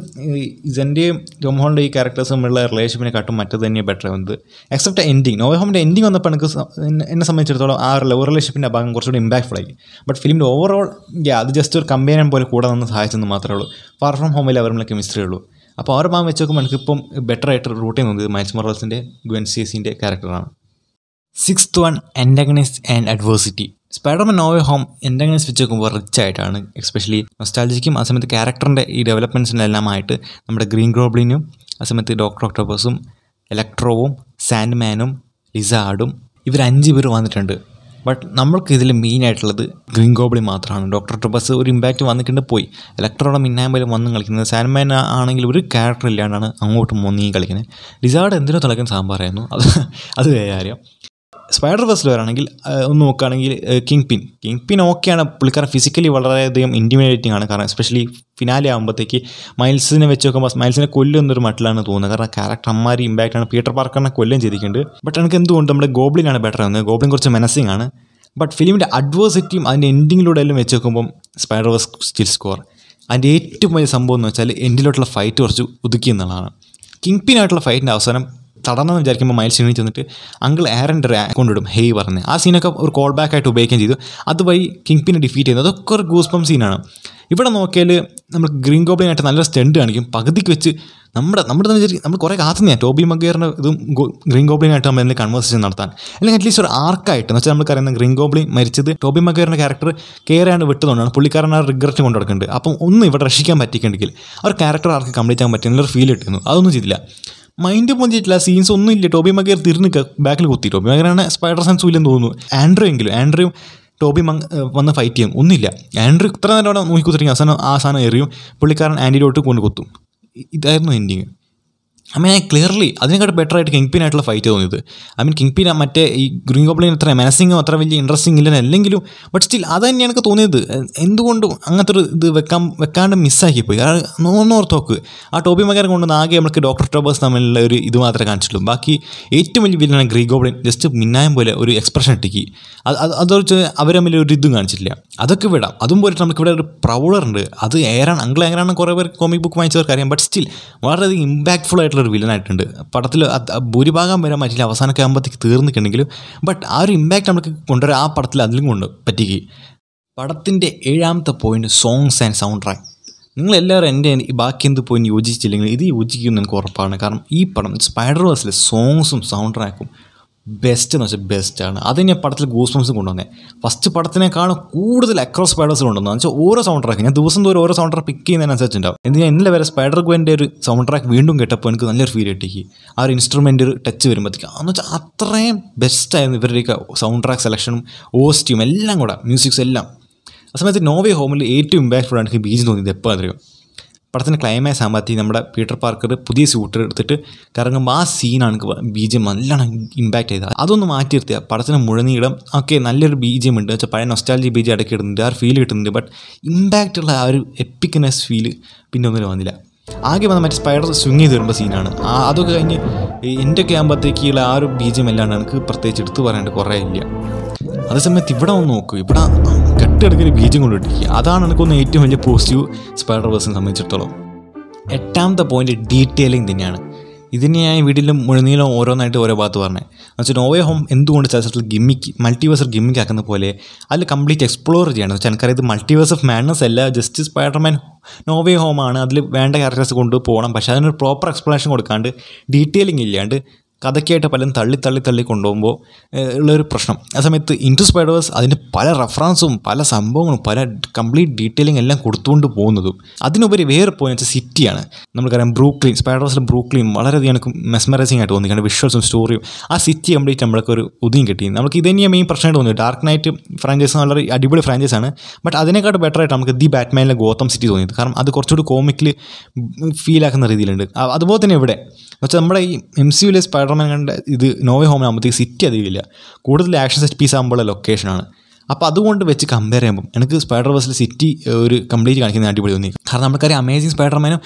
ഇസൻ്റെയും ടോം ഹോളണ്ടിൻ്റെ ഈ ക്യാരക്ടേഴ്സ് തമ്മിലുള്ള റിലേഷൻഷിപ്പിനെ കാട്ടും മറ്റത് തന്നെയാണ് ബെറ്റർ വന്നത്. എക്സെപ്റ്റ് എൻഡിങ്, നോ വേ ഹോമിൻ്റെ എൻഡിങ് വന്നപ്പോൾ എനിക്ക് എന്നെ സംബന്ധിച്ചിടത്തോളം ആ ലവ് റിലേഷൻഷിപ്പിൻ്റെ ഭാഗം കുറച്ചുകൂടി ഇമ്പാക്ട്ഫുൾ ആയി. ബട്ട് ഫിലിമിൻ്റെ ഓവറോൾ അത് ജസ്റ്റ് ഒരു കമ്പനിയൻ പോലെ കൂടെ നിന്ന് സഹായിച്ചെന്ന് മാത്രമേ ഉള്ളൂ. ഫാർ ഫ്രം ഹോമിൽ അവർ നമ്മളെ കെമിസ്ട്രി ഉള്ളൂ. അപ്പോൾ അവർ ഭാഗം വെച്ച് നോക്കുമ്പോൾ എനിക്കിപ്പം ബെറ്ററായിട്ട് റൂട്ട് ചെയ്യുന്നത് മൈൽസ് മൊറാൽസിൻ്റെ ഗ്വെൻ സിസിൻ്റെ ക്യാരക്ടറാണ്. Sixth one antagonist and adversity. Spiderman no way home antagonist വെച്ച് നോക്കുമ്പോൾ റിച്ച് ആയിട്ടാണ്. എസ്പെഷ്യലി നൊസ്റ്റാൾജിക്കും ആ സമയത്ത് ക്യാരക്ടറിൻ്റെ ഈ ഡെവലപ്മെൻറ്റ്സിനെല്ലാമായിട്ട് നമ്മുടെ ഗ്രീൻ ഗോബ്ലിനും ആ സമയത്ത് ഡോക്ടർ ഒക്ടോപസും ഇലക്ട്രോവും സാൻഡ്മാനും ലിസാർഡും ഇവർ അഞ്ച് പേർ വന്നിട്ടുണ്ട്. ബട്ട് നമ്മൾക്ക് ഇതിൽ മെയിനായിട്ടുള്ളത് ഗ്രീൻ ഗോബ്ലിൻ മാത്രമാണ്. ഡോക്ടർ ഒക്ടോപസ് ഒരു ഇമ്പാക്റ്റ് വന്നിട്ടുണ്ട് പോയി, ഇലക്ട്രോയുടെ മിന്നാമ്പലും വന്നും കളിക്കുന്നത്, സാൻഡ്മാൻ ആണെങ്കിൽ ഒരു ക്യാരക്ടർ ഇല്ലാണ്ടാണ് അങ്ങോട്ടും മുന്നിയും കളിക്കുന്നത്, ലിസാർഡ് എന്തിനോ തിളക്കുന്ന സാമ്പാറായിരുന്നു. അത് അത് വേറെ കാര്യം. സ്പൈഡർ വേഴ്സിൽ വരാണെങ്കിൽ ഒന്ന് നോക്കുകയാണെങ്കിൽ കിങ് പിൻ കിങ് പിൻ ഓക്കെയാണ്. പുള്ളിക്കാരൻ ഫിസിക്കലി വളരെയധികം ഇൻറ്റിമിഡേറ്റിംഗ് ആണ്. കാരണം എസ്പെഷ്യലി ഫിനാലെ ആകുമ്പോഴത്തേക്ക് മൈൽസിനെ വെച്ച് നോക്കുമ്പോൾ മൈൽസിനെ കൊല്ലുന്നൊരു മട്ടിലാണ് തോന്നുന്നത്. കാരണം ക്യാരക്ടർ അമ്മാരി ഇമ്പാക്റ്റാണ്. പീറ്റർ പാർക്കറിനെ കൊല്ലും ചെയ്തിട്ടുണ്ട്. ബട്ട് എനിക്ക് എന്തുകൊണ്ട് നമ്മുടെ ഗോബ്ലിനാണ് ബെറ്റർ ആകുന്നത്. ഗോബ്ലിൻ കുറച്ച് മെനസിംഗ് ആണ്. ബട്ട് ഫിലിമിൻ്റെ അഡ്വേഴ്സിറ്റിയും അതിൻ്റെ എൻഡിങ്ങിലൂടെ എല്ലാം വെച്ച് നോക്കുമ്പം സ്പൈഡർ വേഴ്സ് സ്റ്റിൽ സ്കോർ. അതിൻ്റെ ഏറ്റവും വലിയ സംഭവം എന്ന് വെച്ചാൽ എൻഡിലോട്ടുള്ള ഫൈറ്റ് കുറച്ച് ഒതുക്കി എന്നുള്ളതാണ്. കിങ് പിനായിട്ടുള്ള ഫൈറ്റിൻ്റെ അവസാനം തടണമെന്ന് വിചാരിക്കുമ്പോൾ മൈൽ സീനിൽ ചെന്നിട്ട് അങ്കിൾ ആരൻ്റെ ഒരു അക്കൗണ്ട് ഇടും ഹേയ് പറഞ്ഞ്, ആ സീനൊക്കെ ഒരു കോൾ ബാക്ക് ആയിട്ട് ഉപയോഗിക്കുകയും ചെയ്തു. അതുവഴി കിങ് പിനെ ഡിഫീറ്റ് ചെയ്യുന്നത് അതൊക്കെ ഒരു ഗൂസ് പമ്പ് സീനാണ്. ഇവിടെ നോക്കിയാൽ നമ്മൾ ഗ്രീൻ ഗോബ്ലിനായിട്ട് നല്ലൊരു സ്റ്റണ്ട് കാണിക്കും. പകുതിക്ക് വെച്ച് നമ്മുടെ നമ്മുടെ തന്നെ വിചാരിക്കും നമ്മൾ കുറേ കാത്തുന്നതാണ് ടോബി മഗ്വയറിൻ്റെ ഇതും ഗ്രീൻ ഗോബ്ലിനായിട്ട് നമ്മൾ എന്തെങ്കിലും കൺവേഴ്സേഷൻ നടത്താൻ, അല്ലെങ്കിൽ അറ്റ്ലീസ്റ്റ് ഒരു ആർക്കായിട്ട് എന്ന് വെച്ചാൽ നമുക്കറിയുന്ന ഗ്രീൻ ഗോബ്ലിൻ മരിച്ചത് ടോബി മഗ്വയറിൻ്റെ ക്യാരക്ടർ കെയറാണ്ട് വിട്ടതുകൊണ്ടാണ്. പുള്ളിക്കാരൻ ആ റിഗ്രറ്റ് കൊണ്ട് നടക്കുന്നുണ്ട്. അപ്പം ഒന്നും ഇവിടെ രക്ഷിക്കാൻ പറ്റിയിട്ടുണ്ടെങ്കിൽ അവർ ക്യാരക്ടർ ആർക്ക് കംപ്ലീറ്റ് ആകാൻ പറ്റുന്ന ഒരു ഫീൽ ഇട്ടിരുന്നു. അതൊന്നും ചെയ്തില്ല. മൈൻഡ് പോലും ചെയ്തിട്ടില്ല. സീൻസ് ഒന്നും ഇല്ല. ടോബി മഗ്വയർ തിരിഞ്ഞ് ബാക്കിൽ കുത്തി. ടോബി മഗ്വയറാണ് സ്പൈഡർ സെൻസ് ഇല്ലെന്ന് തോന്നുന്നു. ആൻഡ്രൂ എങ്കിലും ആൻഡ്രൂ ടോബി മങ് വന്ന് ഫൈറ്റ് ചെയ്യും, ഒന്നുമില്ല. ആൻഡ്രൂ ഇത്ര നേരം അവിടെ നോക്കി കുത്തിരിക്കും. അവസാനം ആ സാധനം എറിയും, പുള്ളിക്കാരൻ ആൻറ്റിയിലോട്ട് കൊണ്ട് കുത്തും. ഇതായിരുന്നു എൻഡിങ്. ഐ മീൻ ക്ലിയർലി അതിനെക്കാട്ട് ബെറ്റർ ആയിട്ട് കിങ് പിനായിട്ടുള്ള ഫൈറ്റ് തോന്നിയത്. ഐ മീൻ കിങ് പിൻ മറ്റേ ഈ ഗ്രീൻ ഗോബ്ലിൻ അത്ര മെനസിംഗോ അത്ര വലിയ ഇൻട്രസ്റ്റിംഗ് ഇല്ലെന്ന് അല്ലെങ്കിലും ബട്ട് സ്റ്റിൽ അത് തന്നെയാണ് എനിക്ക് തോന്നിയത്. എന്തുകൊണ്ടും അങ്ങനത്തെ ഒരു ഇത് വെക്കാൻ വെക്കാണ്ട് മിസ്സാക്കിപ്പോയി. ഒന്നോർത്തോക്ക് ആ ടോബി മഗ്വയർ കൊണ്ടുവന്ന് ആകെ നമുക്ക് ഡോക്ടർ ഒക്ടോപസ് തമ്മിലുള്ള ഒരു ഇത് മാത്രമേ കാണിച്ചുള്ളൂ. ബാക്കി ഏറ്റവും വലിയ വില്ലനാണ് ഗ്രീൻ ഗോബ്ലിൻ. ജസ്റ്റ് മിന്നായം പോലെ ഒരു എക്സ്പ്രഷൻ ഇട്ടിക്ക് അത് അത് അവർ തമ്മിൽ ഒരു ഇതും കാണിച്ചിട്ടില്ല. അതൊക്കെ വിടാം. അതും പോയിട്ട് നമുക്കിവിടെ ഒരു പ്രൗഡറുണ്ട്. അത് ഏറാണ് അങ്കിൾ ഏറാണ് കുറേ പേർ കോമിക് ബുക്ക് വാങ്ങിച്ചവർക്ക് അറിയാം. ബട്ട് സ്റ്റിൽ വളരെയധികം ഇമ്പാക്ട്ഫുൾ ആയിട്ടുള്ള ഒരു വില്ലനായിട്ടുണ്ട്. പടത്തിൽ ഭൂരിഭാഗം വരാൻ പറ്റില്ല, അവസാനമൊക്കെ ആകുമ്പോഴത്തേക്ക് തീർന്നിട്ടുണ്ടെങ്കിലും ബട്ട് ആ ഒരു ഇമ്പാക്റ്റ് നമുക്ക് കൊണ്ടുവരാൻ ആ പടത്തിൽ അതിലും കൊണ്ട് പറ്റിക്ക്. പടത്തിൻ്റെ ഏഴാമത്തെ point songs and soundtrack. നിങ്ങളെല്ലാവരും എൻ്റെ ബാക്കി എന്ത് പോയിന്റ് യോജിച്ചില്ലെങ്കിൽ ഇത് യോജിക്കുമെന്ന് എനിക്ക് ഉറപ്പാണ്. കാരണം ഈ പടം സ്പൈഡർ വേഴ്സിലെ സോങ്സും സൗണ്ട് ട്രാക്കും ബെസ്റ്റ് എന്ന് വെച്ചാൽ ബെസ്റ്റാണ്. അതിന് പടത്തിൽ ഗൂസ് ബംസ് കൊണ്ടുവന്നേ. ഫസ്റ്റ് പടത്തിനേക്കാളും കൂടുതൽ അക്രോസ് സ്പൈഡേഴ്സ് കൊണ്ടുവന്നത് എന്ന് വെച്ചാൽ ഓരോ സൗണ്ട് ട്രാക്ക് ഞാൻ ദിവസം തോറും ഓരോ സൗണ്ട് ട്രാക്ക് പിക്ക് ചെയ്യുന്നതിനനുസരിച്ചുണ്ടാവും. എന്നാൽ ഇന്നലെ വരെ സ്പൈഡർ ഗുവൻ്റെ ഒരു സൗണ്ട് ട്രാക്ക് വീണ്ടും കേട്ടപ്പോൾ എനിക്ക് നല്ലൊരു ഫീൽ കിട്ടിക്ക്. ആ ഒരു ഇൻസ്ട്രുമെൻ്റ് ഒരു ടച്ച് വരുമ്പോഴത്തേക്കും എന്ന് വെച്ചാൽ അത്രയും ബെസ്റ്റായിരുന്നു ഇവരുടെയൊക്കെ സൗണ്ട് ട്രാക്ക് സെലക്ഷനും ഓസ്റ്റിയും എല്ലാം കൂടെ മ്യൂസിക്സ് എല്ലാം. ആ സമയത്ത് നോ വേ ഹോമിൽ ഏറ്റവും ഇമ്പാക്ട്ഫുൾ ആണ് എനിക്ക് ബീജ് തോന്നിയത്. എപ്പോൾ അറിയാം പടത്തിൻ്റെ ക്ലൈമാക്സ് ആകുമ്പോഴത്തേക്ക് നമ്മുടെ പീറ്റർ പാർക്കർ പുതിയ സ്യൂട്ട് എടുത്തിട്ട് കറങ്ങുമ്പോൾ ആ സീനാണ് ബി ജി എം നല്ലോണം ഇമ്പാക്റ്റ് ചെയ്തത്. അതൊന്ന് മാറ്റി നിർത്തിയാൽ പടത്തിന് മുഴനീളം ഓക്കെ നല്ലൊരു ബി ജി എം ഉണ്ട്. വെച്ചാൽ പഴയ നൊസ്റ്റാൾജി ബി ജി അടക്കി ഇടുന്നുണ്ട്, ആ ഒരു ഫീൽ കിട്ടുന്നുണ്ട്. ബട്ട് ഇമ്പാക്റ്റുള്ള ആ ഒരു എപ്പിക്നെസ് ഫീല് പിന്നെ ഒന്നിനും വന്നില്ല. ആകെ വന്ന മറ്റേ സ്പൈഡർ സ്വിങ് ചെയ്ത് വരുമ്പോൾ സീനാണ്. ആ അതൊക്കെ കഴിഞ്ഞ് എൻ്റെയൊക്കെ ആകുമ്പോഴത്തേക്കുള്ള ആ ഒരു ബി ജി എം അല്ലാണ്ട് എനിക്ക് പ്രത്യേകിച്ച് എടുത്ത് പറയാണ്ട് കുറേ ഇല്ല. അതേസമയത്ത് ഇവിടെ ഒന്ന് നോക്കൂ, ഇവിടെ കെട്ടെടുക്കുന്ന ബീജം കൊണ്ടിട്ടിരിക്കുക. അതാണ് എനിക്കൊന്ന് ഏറ്റവും വലിയ പോസിറ്റീവ് സ്പൈഡർ വേഴ്സിനെ സംബന്ധിച്ചിടത്തോളം. എട്ടാമത്തെ പോയിൻറ്റ് ഡീറ്റെയിലിംഗ് തന്നെയാണ്. ഇതിന് ഞാൻ വീട്ടിലും മുഴുനീളം ഓരോന്നായിട്ട് ഓരോ ഭാഗത്ത് പറഞ്ഞത് എന്ന് വെച്ചാൽ നോ വേ ഹോം എന്തുകൊണ്ട് ചലച്ചിൽ ഗിമ്മിക്ക് മൾട്ടിവേഴ്സർ ഗിമ്മിക്ക് ആക്കുന്ന പോലെ അതിൽ കംപ്ലീറ്റ് എക്സ്പ്ലോർ ചെയ്യണം. വെച്ചാൽ എനിക്കറിയത് മൾട്ടിവേഴ്സ് ഓഫ് മാഡ്നസ് അല്ല, ജസ്റ്റ് സ്പൈഡർമാൻ നോ വേ ഹോമാണ്. അതിൽ വേണ്ട ക്യാരക്ടേഴ്സ് കൊണ്ടുപോകണം, പക്ഷേ അതിനൊരു പ്രോപ്പർ എക്സ്പ്ലനേഷൻ കൊടുക്കാണ്ട് ഡീറ്റെയിലിംഗ് ഇല്ലാണ്ട് കഥയ്ക്കായിട്ട് പലരും തള്ളി തള്ളി തള്ളി കൊണ്ടുപോകുമ്പോൾ ഉള്ളൊരു പ്രശ്നം. ആ സമയത്ത് ഇൻറ്റു സ്പൈഡേഴ്സ് അതിൻ്റെ പല റെഫറൻസും പല സംഭവങ്ങളും പല കംപ്ലീറ്റ് ഡീറ്റെയിലിംഗ് എല്ലാം കൊടുത്തുകൊണ്ട് പോകുന്നതും. അതിനുപരി വേറെ പോയെന്ന് വെച്ചാൽ സിറ്റിയാണ്. നമുക്കറിയാം ബ്രൂക്ലിൻ സ്പൈഡേഴ്സിലെ ബ്രൂക്ലിൻ വളരെയധികം എനിക്ക് മെസ്മറൈസിംഗ് ആയിട്ട് തോന്നിയിട്ടുണ്ട്. വിഷ്വൽസും സ്റ്റോറിയും ആ സിറ്റി കംപ്ലീറ്റ് നമ്മൾക്ക് ഒരു ഉദയം കിട്ടി. നമുക്ക് ഇത് തന്നെയാണ് മെയിൻ പ്രശ്നമായിട്ട് തോന്നിയത്. ഡാർക്ക് നൈറ്റ് ഫ്രാഞ്ചൈസ് വളരെ അടിപൊളി ഫ്രാഞ്ചൈസാണ്. ബട്ട് അതിനേക്കാട്ട് ബെറ്റർ ആയിട്ട് നമുക്ക് ദി ബാറ്റ്മാനിലെ ഗോതം സിറ്റി തോന്നിയത്. കാരണം അത് കുറച്ചുകൂടി കോമിക്കിൽ ഫീലാക്കുന്ന രീതിയിലുണ്ട്. അതുപോലെ തന്നെ ഇവിടെ എന്ന് വെച്ചാൽ നമ്മുടെ ഈ എം സി യുലെ സ്പൈഡർ ഇത് നോവേ ഹോമിനാകുമ്പോഴത്തേക്ക് സിറ്റി അധികമില്ല, കൂടുതൽ ആക്ഷൻ സെറ്റ് പീസ് ആകുമ്പോഴുള്ള ലൊക്കേഷനാണ്. അപ്പോൾ അതുകൊണ്ട് വെച്ച് കമ്പയർ ചെയ്യുമ്പോൾ എനിക്ക് സ്പൈഡർ വേഴ്സിലെ സിറ്റി ഒരു കംപ്ലീറ്റ് കാണിക്കുന്ന അടിപൊളി തോന്നി. കാരണം നമുക്കറിയാം അമേസിങ് സ്പൈഡർമാനും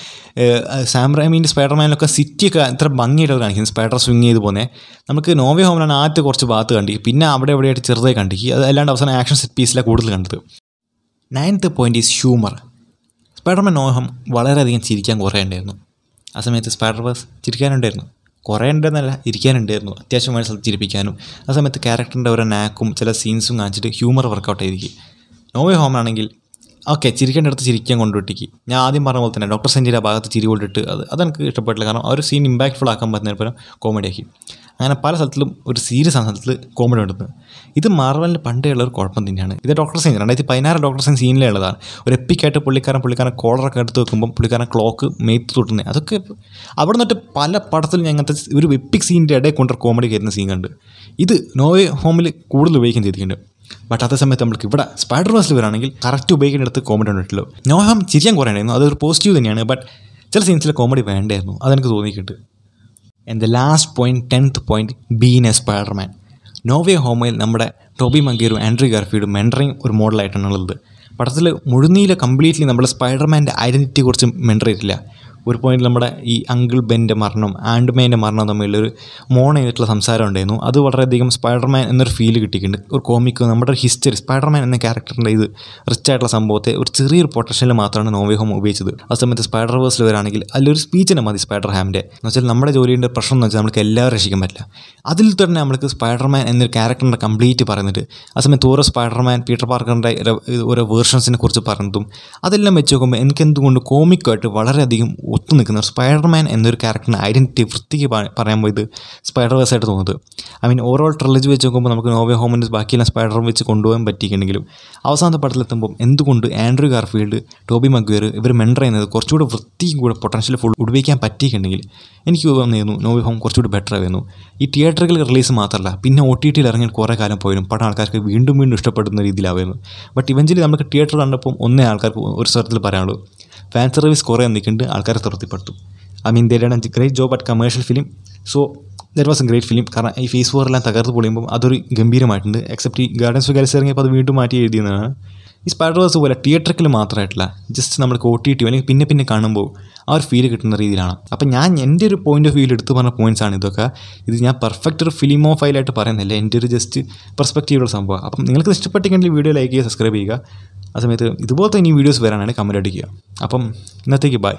സാം റൈമിൻ്റെ സ്പൈഡർമാനൊക്കെ സിറ്റിയൊക്കെ അത്ര ഭംഗിയായിട്ട് കാണിക്കുന്നത്, സ്പൈഡർ സ്വിങ് ചെയ്ത് പോകുന്നത്. നമുക്ക് നോവേ ഹോമിലാണ് ആദ്യത്തെ കുറച്ച് ഭാഗത്ത് കണ്ടി, പിന്നെ അവിടെ എവിടെയായിട്ട് ചെറുതായി കണ്ടി, അത് അല്ലാണ്ട് അവസാനം ആക്ഷൻ സെറ്റ് പീസിലാണ് കൂടുതൽ കണ്ടത്. Ninth point is humour. Spiderman no home വളരെയധികം ചിരിക്കാൻ കുറേ ഉണ്ടായിരുന്നു. ആ സമയത്ത് സ്പൈഡർ വേഴ്സ് ചിരിക്കാനുണ്ടായിരുന്നു, കുറേ ഉണ്ടെന്നല്ല ഇരിക്കാനുണ്ടായിരുന്നു, അത്യാവശ്യമായ സ്ഥലത്ത് ചിരിപ്പിക്കാനും. ആ സമയത്ത് ക്യാരക്ടറിൻ്റെ ഓരോ നാക്കും ചില സീൻസും കാണിച്ചിട്ട് ഹ്യൂമർ വർക്കൗട്ട് ചെയ്തിരിക്കും. നോ വേ ഹോം ആണെങ്കിൽ ഓക്കെ ചിരിക്കേണ്ട അടുത്ത് ചിരിക്കാൻ കൊണ്ടുവിട്ടിക്ക്. ഞാൻ ആദ്യം പറഞ്ഞ പോലെ തന്നെ ഡോക്ടർ സെഞ്ചിയുടെ ഭാഗത്ത് ചിരി കൊണ്ടിട്ട് അത് അതെനിക്ക് ഇഷ്ടപ്പെട്ടില്ല. കാരണം ആ ഒരു സീൻ ഇമ്പാക്ട്ഫുൾ ആക്കാൻ പറ്റുന്നതിന് പകരം കോമഡിയാക്കി. അങ്ങനെ പല സ്ഥലത്തിലും ഒരു സീരിയസ് ആണ് സ്ഥലത്തിൽ കോമഡി ഉണ്ടെന്ന്. ഇത് മാർവലിൻ്റെ പണ്ടേ ഉള്ളൊരു കുഴപ്പം തന്നെയാണ്. ഇത് ഡോക്ടർ സെഞ്ച് രണ്ടായിരത്തി പതിനാറ് ഡോക്ടർ സെഞ്ച് സീനിലേ ഉള്ളതാണ്. ഒരു എപ്പിക്കായിട്ട് പുള്ളിക്കാരൻ പുള്ളിക്കാരൻ കോളറൊക്കെ എടുത്ത് വെക്കുമ്പം പുള്ളിക്കാരൻ ക്ലോക്ക് മേത്ത് തൊട്ടുന്നത് അതൊക്കെ അവിടെ നിന്നിട്ട് പല പടത്തിലും ഞങ്ങനത്തെ ഒരു എപ്പിക് സീനിൻ്റെ ഇടയിൽ കൊണ്ടൊരു കോമഡി കയറുന്ന സീൻ കണ്ട്. ഇത് നോ വേ ഹോമിൽ കൂടുതൽ ഉപയോഗിക്കാൻ ചെയ്തിട്ടുണ്ട്. ബട്ട് അതേ സമയത്ത് നമ്മൾക്ക് ഇവിടെ സ്പൈഡർ വേഴ്സിൽ വരാണെങ്കിൽ കറക്റ്റ് ഉപയോഗിക്കേണ്ടടുത്ത് കോമഡി ഉണ്ടല്ലോ. നോ ഹോം ചിരിയാൻ കുറേണ്ടായിരുന്നു, അതൊരു പോസിറ്റീവ് തന്നെയാണ്. ബട്ട് ചില സീൻസിലെ കോമഡി വേണ്ടായിരുന്നു, അതെനിക്ക് തോന്നിയിട്ടുണ്ട്. And the last point tenth point been a Spiderman. No way ഹോമിൽ നമ്മുടെ ടോബി മഗ്വയറും ആൻഡ്രൂ ഗാർഫീൽഡും മെൻറ്ററിങ് ഒരു മോഡലായിട്ടാണ് ഉള്ളത്. പടത്തിൽ മുഴുനീല കംപ്ലീറ്റ്ലി നമ്മുടെ സ്പൈഡർമാൻ്റെ ഐഡൻറ്റിറ്റിയെ കുറിച്ച് മെൻറ്റർ ചെയ്തിട്ടില്ല. ഒരു പോയിൻറ്റ് നമ്മുടെ ഈ അങ്കിൾ ബെൻ്റെ മരണം ആൻഡ്മാൻ്റെ മരണം തമ്മിലൊരു മോൺ ചെയ്തിട്ടുള്ള സംസാരം ഉണ്ടായിരുന്നു. അത് വളരെയധികം സ്പൈഡർമാൻ എന്നൊരു ഫീൽ കിട്ടിയിട്ടുണ്ട്. ഒരു കോമിക്ക് നമ്മുടെ ഹിസ്റ്ററി സ്പൈഡർമാൻ എന്ന ക്യാരക്ടറിൻ്റെ ഇത് റിച്ച് ആയിട്ടുള്ള സംഭവത്തെ ഒരു ചെറിയൊരു പൊട്ടൻഷ്യൽ മാത്രമാണ് നോ വേ ഹോം ഉപയോഗിച്ചത്. ആ സമയത്ത് സ്പൈഡർ വേഴ്സിൽ വരാണെങ്കിൽ അതിലൊരു സ്പീച്ചിനെ മതി സ്പൈഡർ ഹാമിൻ്റെ എന്ന് വെച്ചാൽ നമ്മുടെ ജോലിയുടെ പ്രശ്നം എന്ന് വെച്ചാൽ നമുക്ക് എല്ലാവരും രക്ഷിക്കാൻ പറ്റില്ല. അതിൽ തന്നെ നമ്മൾക്ക് സ്പൈഡർമാൻ എന്നൊരു ക്യാരക്ടറിൻ്റെ കംപ്ലീറ്റ് പറയുന്നുണ്ട്. ആ സമയത്ത് ഓരോ സ്പൈഡർമാൻ പീറ്റർ പാർക്കറിൻ്റെ ഓരോ വേർഷൻസിനെ കുറിച്ച് പറഞ്ഞതും അതെല്ലാം വെച്ച് നോക്കുമ്പോൾ എനിക്കെന്തുകൊണ്ട് കോമിക്കായിട്ട് വളരെയധികം ഒത്തു നിൽക്കുന്ന സ്പൈഡർമാൻ എന്നൊരു ക്യാരക്ടറിൻ്റെ ഐഡൻറ്റിറ്റി വൃത്തിക്ക് പറയാൻ പോയത് സ്പൈഡർ വേഴ്സായിട്ട് തോന്നുന്നത്. ഐ മീൻ ഓവറോൾ ട്രിലജി വെച്ച് നോക്കുമ്പോൾ നമുക്ക് നോ വേ ഹോമിൻ്റെ ബാക്കിയെല്ലാം സ്പൈഡറും വെച്ച് കൊണ്ടുപോകാൻ പറ്റിയിട്ടുണ്ടെങ്കിലും അവസാനത്തെ പടത്തിലെത്തുമ്പോൾ എന്തുകൊണ്ട് ആൻഡ്രൂ ഗാർഫീൽഡ് ടോബി മഗ്വയർ ഇവർ മെൻറ്റർ ചെയ്യുന്നത് കുറച്ചുകൂടെ വൃത്തിയും കൂടെ പൊട്ടൻഷ്യൽ ഫുൾ ഉപയോഗിക്കാൻ പറ്റിയിട്ടുണ്ടെങ്കിൽ എനിക്ക് തോന്നിയിരുന്നു നോ വേ ഹോം കുറച്ചുകൂടി ബെറ്റർ ആയിരുന്നു. ഈ തിയേറ്ററുകൾ റിലീസ് മാത്രമല്ല പിന്നെ ഒ ടി ടിയിൽ ഇറങ്ങി കുറേ കാലം പോയാലും പടം ആൾക്കാർക്ക് വീണ്ടും വീണ്ടും ഇഷ്ടപ്പെടുന്ന രീതിയിലാവുമായിരുന്നു. ബട്ട് ഇവഞ്ചലി നമുക്ക് തിയേറ്റർ കണ്ടപ്പം ഒന്നേ ആൾക്കാർക്ക് ഒരു സ്ഥലത്തിൽ പറയാനുള്ളൂ, ഫാൻ സർവീസ് കുറേ നിൽക്കുന്നുണ്ട്, ആൾക്കാരെ തൃപ്തിപ്പെടുത്തും. I mean they did a great job at commercial film. So that was a great film. കാരണം ഈ ഫേസ് ഫോർ എല്ലാം തകർത്ത് പൊളിയുമ്പോൾ അതൊരു ഗംഭീരമായിട്ടുണ്ട്. എക്സെപ്റ്റ് ഈ ഗാർഡൻസ് ഓഫ് ഗാലക്സി ഇറങ്ങിയപ്പോൾ അത് വീണ്ടും മാറ്റി എഴുതിയെന്നാണ്. ഈ സ്പൈഡർ വേഴ്സ് പോലെ തിയേറ്ററിൽ മാത്രമായിട്ടില്ല, ജസ്റ്റ് നമ്മൾക്ക് ഒ ടി ടി അല്ലെങ്കിൽ പിന്നെ പിന്നെ കാണുമ്പോൾ ആ ഒരു ഫീൽ കിട്ടുന്ന രീതിയിലാണ്. അപ്പോൾ ഞാൻ എൻ്റെ ഒരു പോയിൻ്റ് ഓഫ് വ്യൂവിൽ എടുത്ത് പറഞ്ഞ പോയിൻറ്റ്സാണ് ഇതൊക്കെ. ഇത് ഞാൻ പെർഫെക്റ്റ് ഒരു ഫിലിമോ ഫൈലായിട്ട് പറയുന്നില്ല, എൻ്റെ ഒരു ജസ്റ്റ് പെർസ്പെക്റ്റീവുള്ള സംഭവം. അപ്പം നിങ്ങൾക്ക് ഇഷ്ടപ്പെട്ടെങ്കിൽ വീഡിയോ ലൈക്ക് ചെയ്യുക, സബ്സ്ക്രൈബ് ചെയ്യുക. ആ സമയത്ത് ഇതുപോലത്തെ ഇനി വീഡിയോസ് വരാനാണ് കമൻറ്റ് അടിക്കുക. അപ്പം ഇന്നത്തേക്ക് ബൈ.